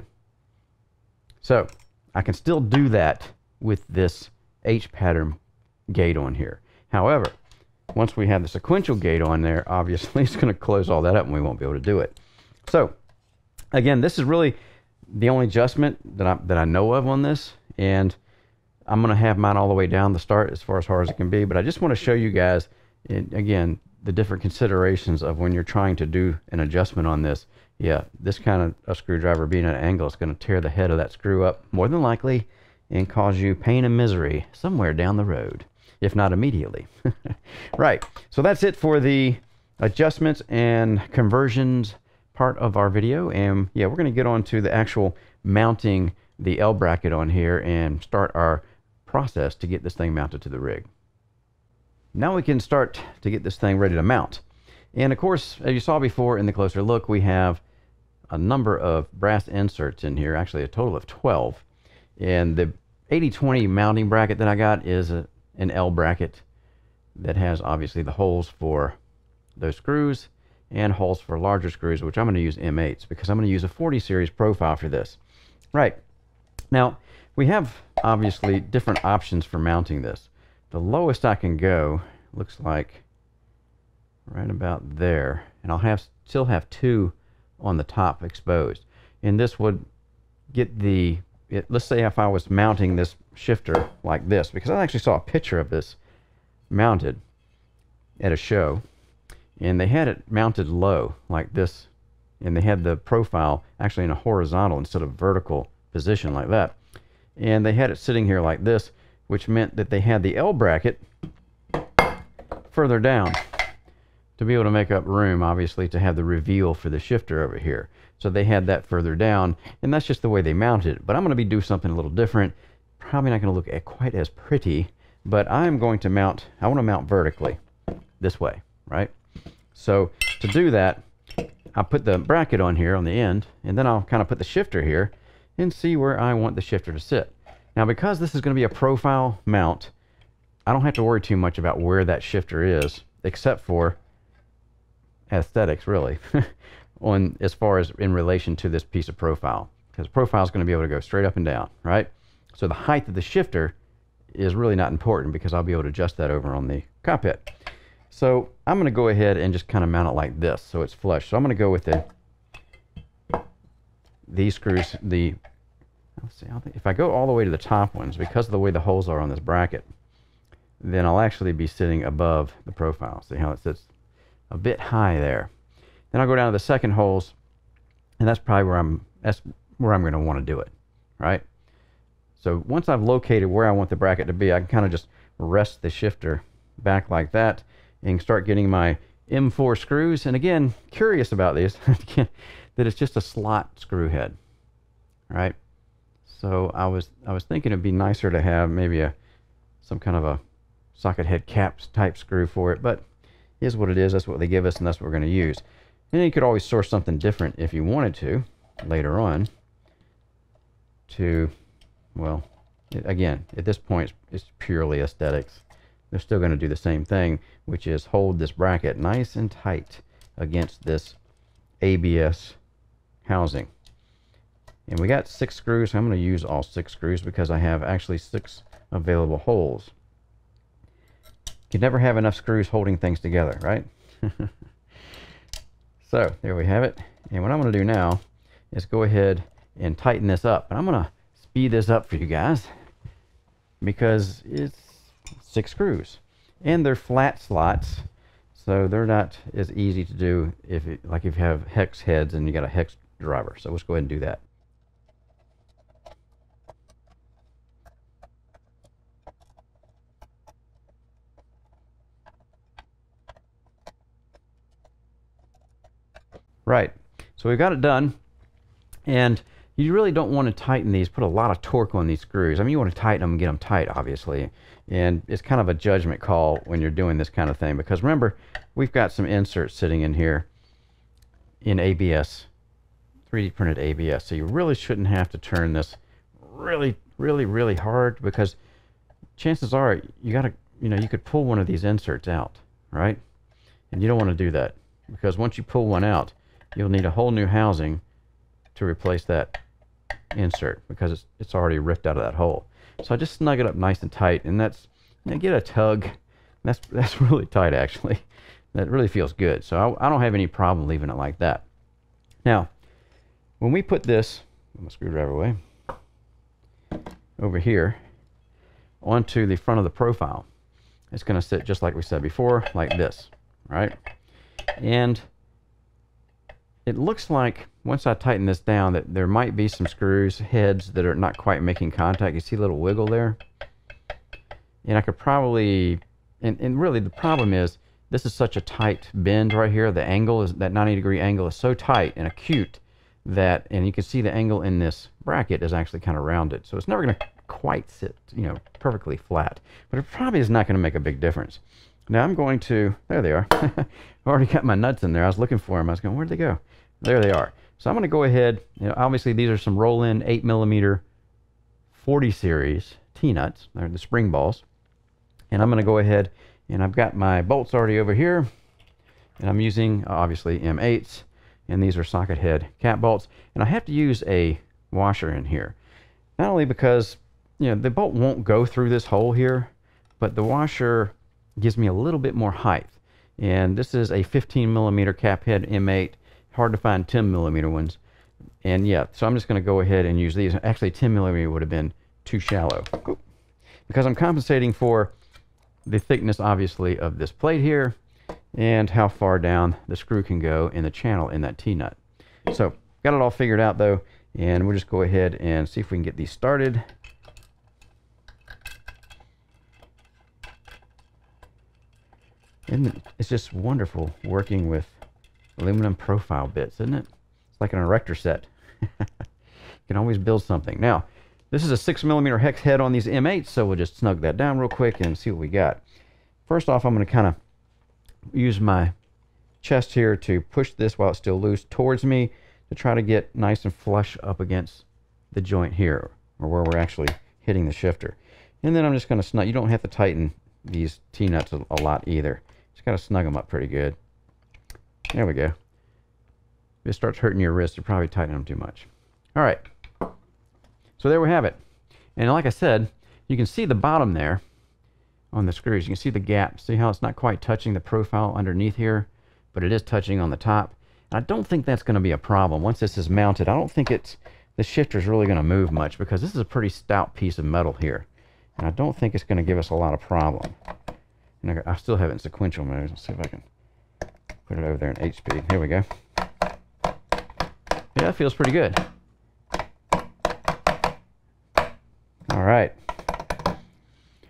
So I can still do that with this H-pattern gate on here. However, once we have the sequential gate on there, obviously it's going to close all that up and we won't be able to do it. So again, this is really the only adjustment that I, that I know of on this, and I'm going to have mine all the way down the start as far as hard as it can be, but I just want to show you guys, and again, the different considerations of when you're trying to do an adjustment on this. Yeah, this kind of a screwdriver being at an angle is going to tear the head of that screw up, more than likely, and cause you pain and misery somewhere down the road, if not immediately. Right, so that's it for the adjustments and conversions part of our video, and yeah, we're going to get on to the actual mounting the L bracket on here and start our process to get this thing mounted to the rig. Now we can start to get this thing ready to mount, and of course, as you saw before in the closer look, we have a number of brass inserts in here, actually a total of twelve, and the eighty twenty mounting bracket that I got is a an L bracket that has obviously the holes for those screws and holes for larger screws, which I'm going to use M eights because I'm going to use a forty series profile for this. Right, now we have obviously different options for mounting this. The lowest I can go looks like right about there, and I'll have still have two on the top exposed, and this would get the It, let's say if I was mounting this shifter like this, because I actually saw a picture of this mounted at a show, and they had it mounted low like this, and they had the profile actually in a horizontal instead of vertical position like that, and they had it sitting here like this, which meant that they had the L bracket further down to be able to make up room, obviously, to have the reveal for the shifter over here. So they had that further down, and that's just the way they mounted it. But I'm going to be doing something a little different. Probably not going to look at quite as pretty, but I'm going to mount, I want to mount vertically this way, right? So to do that, I'll put the bracket on here on the end, and then I'll kind of put the shifter here and see where I want the shifter to sit. Now, because this is going to be a profile mount, I don't have to worry too much about where that shifter is, except for aesthetics, really. On as far as in relation to this piece of profile, because profile is going to be able to go straight up and down, right? So the height of the shifter is really not important because I'll be able to adjust that over on the cockpit. So I'm going to go ahead and just kind of mount it like this, so it's flush. So I'm going to go with the these screws. The let's see, I think if I go all the way to the top ones, because of the way the holes are on this bracket, then I'll actually be sitting above the profile. See how it sits a bit high there. Then I'll go down to the second holes, and that's probably where I'm that's where I'm going to want to do it, right? So once I've located where I want the bracket to be, I can kind of just rest the shifter back like that and start getting my M four screws. And again, curious about these, that it's just a slot screw head, right? So I was I was thinking it'd be nicer to have maybe a some kind of a socket head cap type screw for it, but it is what it is. That's what they give us, and that's what we're going to use. And you could always source something different if you wanted to later on to, well, it, again, at this point, it's purely aesthetics. They're still going to do the same thing, which is hold this bracket nice and tight against this A B S housing. And we got six screws. So I'm going to use all six screws because I have actually six available holes. You never have enough screws holding things together, right? So there we have it. And what I'm going to do now is go ahead and tighten this up. And I'm going to speed this up for you guys because it's six screws. And they're flat slots, so they're not as easy to do if it, like if you have hex heads and you got a hex driver. So let's go ahead and do that. Right, so we've got it done, and you really don't want to tighten these, put a lot of torque on these screws. I mean, you want to tighten them and get them tight, obviously, and it's kind of a judgment call when you're doing this kind of thing, because remember, we've got some inserts sitting in here in A B S, three D printed A B S, so you really shouldn't have to turn this really, really, really hard, because chances are, you gotta, you know, you could pull one of these inserts out, right? And you don't want to do that, because once you pull one out, you'll need a whole new housing to replace that insert, because it's, it's already ripped out of that hole. So I just snug it up nice and tight, and that's, you know, get a tug. That's, that's really tight, actually. That really feels good. So I, I don't have any problem leaving it like that. Now, when we put this, put my screwdriver away, over here, onto the front of the profile, it's going to sit just like we said before, like this, right? And it looks like, once I tighten this down, that there might be some screws, heads, that are not quite making contact. You see a little wiggle there? And I could probably, and, and really the problem is, this is such a tight bend right here. The angle is, that ninety degree angle is so tight and acute that, and you can see the angle in this bracket is actually kind of rounded. So it's never going to quite sit, you know, perfectly flat. But it probably is not going to make a big difference. Now I'm going to, there they are. I've already got my nuts in there. I was looking for them. I was going, where'd they go? There they are. So I'm going to go ahead, you know, obviously these are some roll-in eight millimeter forty series T-nuts, they're the spring balls. And I'm going to go ahead, and I've got my bolts already over here. And I'm using, obviously, M eights. And these are socket head cap bolts. And I have to use a washer in here. Not only because, you know, the bolt won't go through this hole here, but the washer gives me a little bit more height. And this is a fifteen millimeter cap head M eight. Hard to find ten millimeter ones. And yeah, so I'm just going to go ahead and use these. Actually, ten millimeter would have been too shallow, because I'm compensating for the thickness, obviously, of this plate here and how far down the screw can go in the channel in that T-nut. So, got it all figured out, though, and we'll just go ahead and see if we can get these started. And it's just wonderful working with aluminum profile bits, isn't it? It's like an erector set. You can always build something. Now, this is a six millimeter hex head on these M eights, so we'll just snug that down real quick and see what we got. First off, I'm going to kind of use my chest here to push this while it's still loose towards me to try to get nice and flush up against the joint here, or where we're actually hitting the shifter. And then I'm just going to snug. You don't have to tighten these T-nuts a, a lot either. Just got to snug them up pretty good. There we go. If it starts hurting your wrist, you're probably tightening them too much. All right. So there we have it. And like I said, you can see the bottom there on the screws. You can see the gap. See how it's not quite touching the profile underneath here, but it is touching on the top. And I don't think that's going to be a problem. Once this is mounted, I don't think it's, the shifter's really going to move much, because this is a pretty stout piece of metal here. And I don't think it's going to give us a lot of problem. And I, I still have it in sequential mode. Let's see if I can put it over there in H P. Here we go. Yeah, that feels pretty good. All right.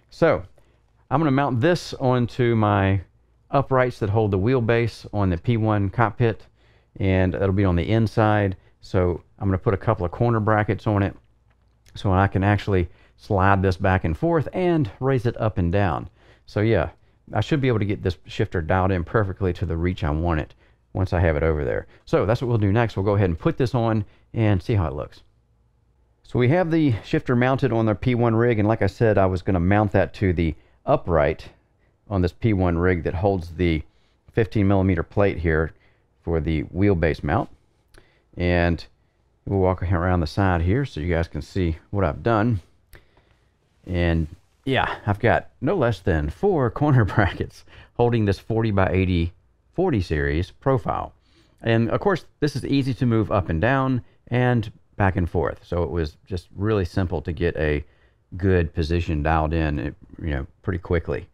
So, I'm going to mount this onto my uprights that hold the wheelbase on the P one cockpit, and that'll be on the inside. So, I'm going to put a couple of corner brackets on it so I can actually slide this back and forth and raise it up and down. So, yeah. I should be able to get this shifter dialed in perfectly to the reach I want it once I have it over there. So that's what we'll do next. We'll go ahead and put this on and see how it looks. So we have the shifter mounted on the P one rig, and like I said, I was going to mount that to the upright on this P one rig that holds the fifteen millimeter plate here for the wheelbase mount. And we'll walk around the side here so you guys can see what I've done. And yeah, I've got no less than four corner brackets holding this forty by eighty forty series profile. And of course, this is easy to move up and down and back and forth. So it was just really simple to get a good position dialed in, you know, pretty quickly.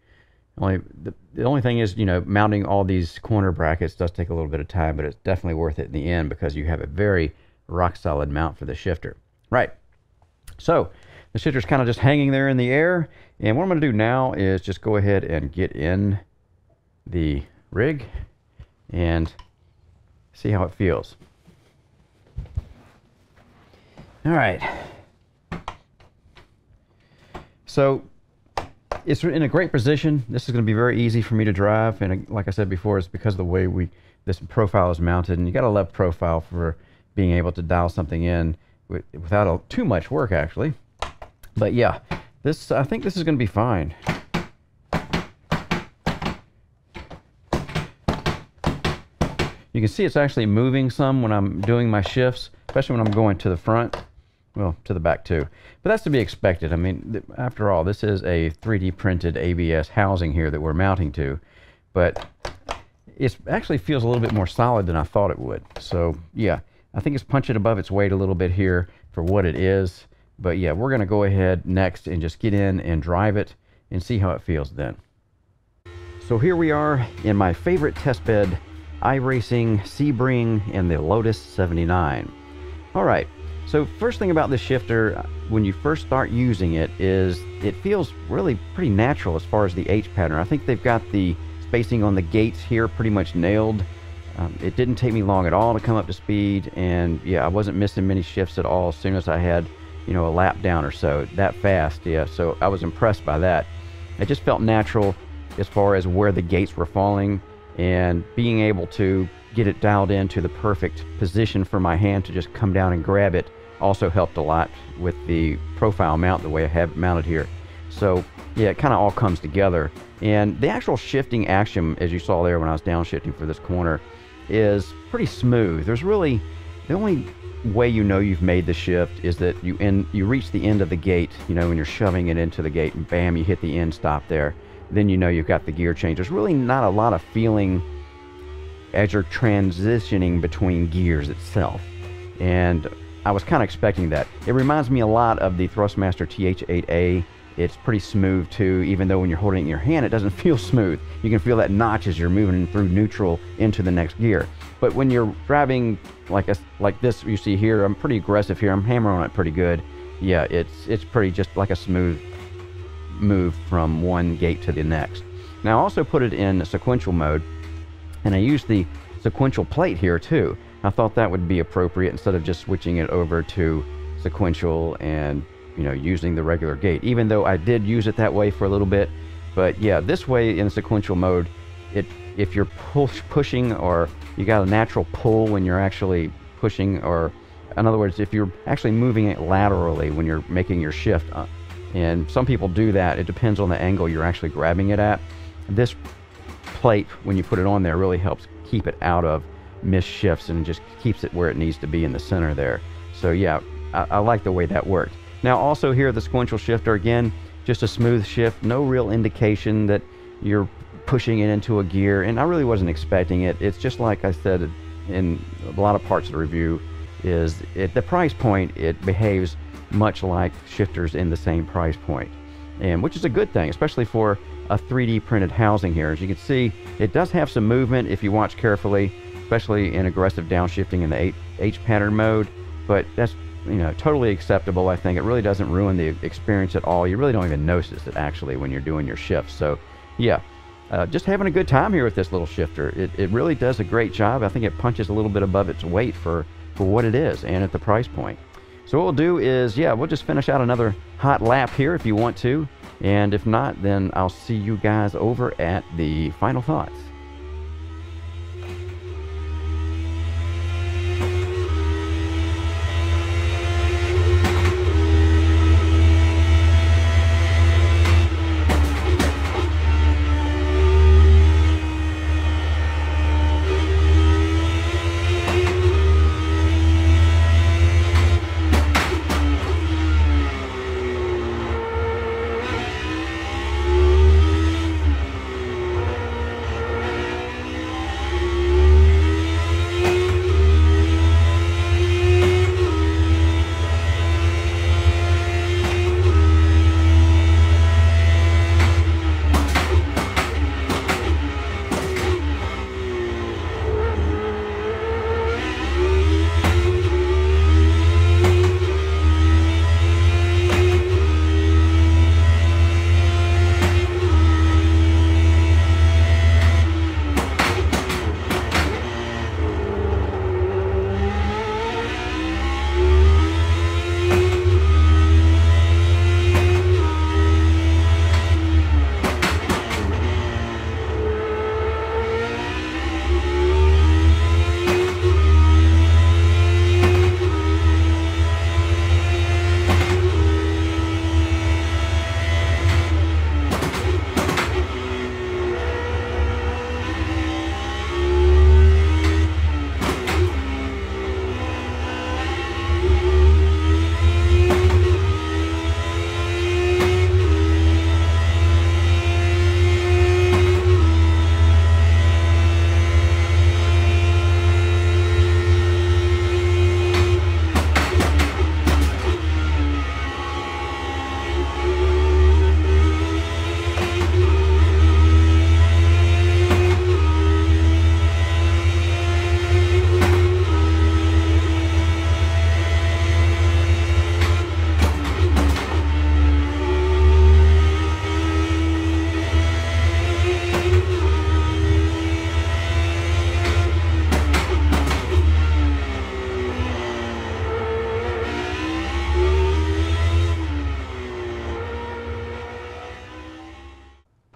Only the, the only thing is, you know, mounting all these corner brackets does take a little bit of time, but it's definitely worth it in the end because you have a very rock solid mount for the shifter. Right. So the shifter's kind of just hanging there in the air. And what I'm going to do now is just go ahead and get in the rig and see how it feels. All right. So it's in a great position. This is going to be very easy for me to drive. And like I said before, it's because of the way we this profile is mounted. And you got to love profile for being able to dial something in with, without a, too much work, actually. But yeah, this I think this is going to be fine. You can see it's actually moving some when I'm doing my shifts, especially when I'm going to the front. Well, to the back too, but that's to be expected. I mean, after all, this is a three D printed A B S housing here that we're mounting to, but it actually feels a little bit more solid than I thought it would. So yeah, I think it's punching above its weight a little bit here for what it is. But yeah, we're going to go ahead next and just get in and drive it and see how it feels then. So here we are in my favorite test bed, iRacing, Sebring, and the Lotus seventy-nine. All right. So first thing about this shifter, when you first start using it, is it feels really pretty natural as far as the H-Pattern. I think they've got the spacing on the gates here pretty much nailed. Um, it didn't take me long at all to come up to speed, and yeah, I wasn't missing many shifts at all as soon as I had, you know, a lap down or so, that fast, yeah. So I was impressed by that. It just felt natural as far as where the gates were falling and being able to get it dialed into the perfect position for my hand to just come down and grab it. Also helped a lot with the profile mount the way I have it mounted here. So yeah, it kind of all comes together, and the actual shifting action, as you saw there when I was downshifting for this corner, is pretty smooth. There's really the only way you know you've made the shift is that you end you reach the end of the gate, you know, when you're shoving it into the gate and bam, you hit the end stop there, then you know you've got the gear change. There's really not a lot of feeling as you're transitioning between gears itself, and I was kind of expecting that. It reminds me a lot of the Thrustmaster T H eight A. It's pretty smooth too, even though when you're holding it in your hand, it doesn't feel smooth. You can feel that notch as you're moving through neutral into the next gear. But when you're driving like a, like this you see here, I'm pretty aggressive here. I'm hammering on it pretty good. Yeah, it's, it's pretty just like a smooth move from one gate to the next. Now I also put it in sequential mode, and I used the sequential plate here too. I thought that would be appropriate instead of just switching it over to sequential and, you know, using the regular gate, even though I did use it that way for a little bit. But yeah, this way in sequential mode, it if you're push, pushing or you got a natural pull when you're actually pushing, or in other words, if you're actually moving it laterally when you're making your shift, and some people do that, it depends on the angle you're actually grabbing it at. This plate, when you put it on there, really helps keep it out of miss shifts and just keeps it where it needs to be in the center there. So yeah, I, I like the way that worked. Now also here, the sequential shifter, again, just a smooth shift, no real indication that you're pushing it into a gear, and I really wasn't expecting it. It's just like I said in a lot of parts of the review, is at the price point it behaves much like shifters in the same price point, and which is a good thing, especially for a three D printed housing here. As you can see, it does have some movement if you watch carefully, especially in aggressive downshifting in the H-Pattern mode, but that's, you know, totally acceptable. I think it really doesn't ruin the experience at all. You really don't even notice it actually when you're doing your shifts. So yeah, uh, just having a good time here with this little shifter. It, it really does a great job. I think it punches a little bit above its weight for, for what it is and at the price point. So what we'll do is, yeah, we'll just finish out another hot lap here if you want to, and if not, then I'll see you guys over at the final thoughts.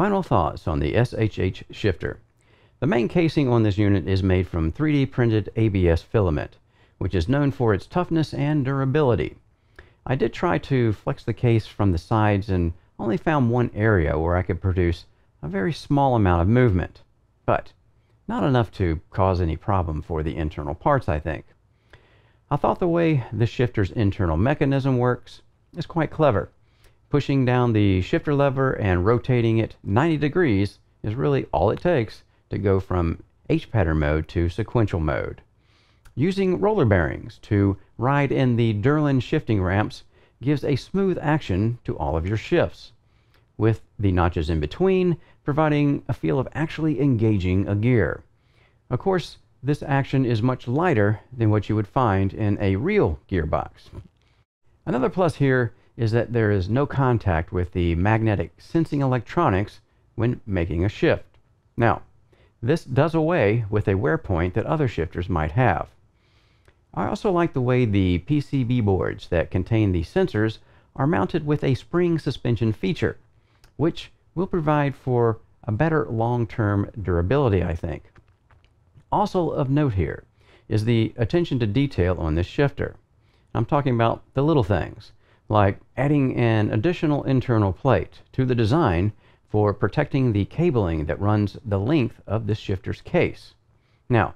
Final thoughts on the S H H shifter. The main casing on this unit is made from three D printed A B S filament, which is known for its toughness and durability. I did try to flex the case from the sides and only found one area where I could produce a very small amount of movement, but not enough to cause any problem for the internal parts, I think. I thought the way the shifter's internal mechanism works is quite clever. Pushing down the shifter lever and rotating it ninety degrees is really all it takes to go from H-pattern mode to sequential mode. Using roller bearings to ride in the Delrin shifting ramps gives a smooth action to all of your shifts, with the notches in between providing a feel of actually engaging a gear. Of course, this action is much lighter than what you would find in a real gearbox. Another plus here is that there is no contact with the magnetic sensing electronics when making a shift. Now, this does away with a wear point that other shifters might have. I also like the way the P C B boards that contain the sensors are mounted with a spring suspension feature, which will provide for a better long-term durability, I think. Also of note here is the attention to detail on this shifter. I'm talking about the little things, like adding an additional internal plate to the design for protecting the cabling that runs the length of this shifter's case. Now,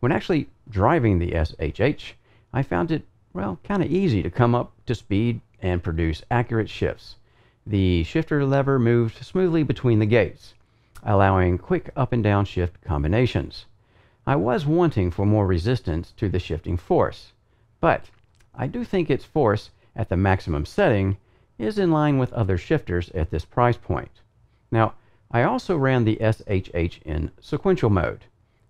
when actually driving the S H H, I found it, well, kind of easy to come up to speed and produce accurate shifts. The shifter lever moved smoothly between the gates, allowing quick up and down shift combinations. I was wanting for more resistance to the shifting force, but I do think its force at the maximum setting is in line with other shifters at this price point. Now, I also ran the S H H in sequential mode.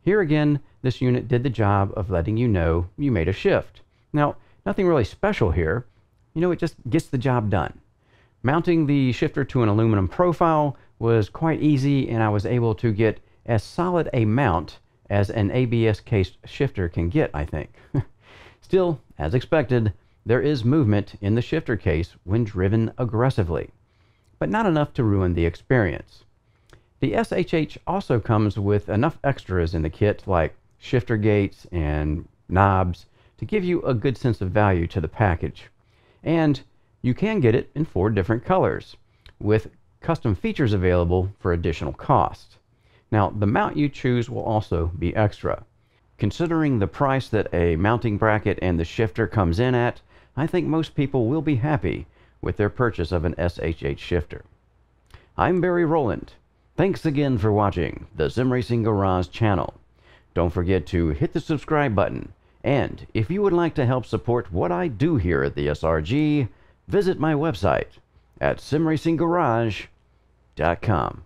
Here again, this unit did the job of letting you know you made a shift. Now, nothing really special here. You know, it just gets the job done. Mounting the shifter to an aluminum profile was quite easy, and I was able to get as solid a mount as an A B S case shifter can get, I think. Still, as expected, there is movement in the shifter case when driven aggressively, but not enough to ruin the experience. The S H H also comes with enough extras in the kit, like shifter gates and knobs, to give you a good sense of value to the package. And you can get it in four different colors, with custom features available for additional cost. Now, the mount you choose will also be extra. Considering the price that a mounting bracket and the shifter comes in at, I think most people will be happy with their purchase of an S H H shifter. I'm Barry Rowland. Thanks again for watching the Sim Racing Garage channel. Don't forget to hit the subscribe button. And if you would like to help support what I do here at the S R G, visit my website at sim racing garage dot com.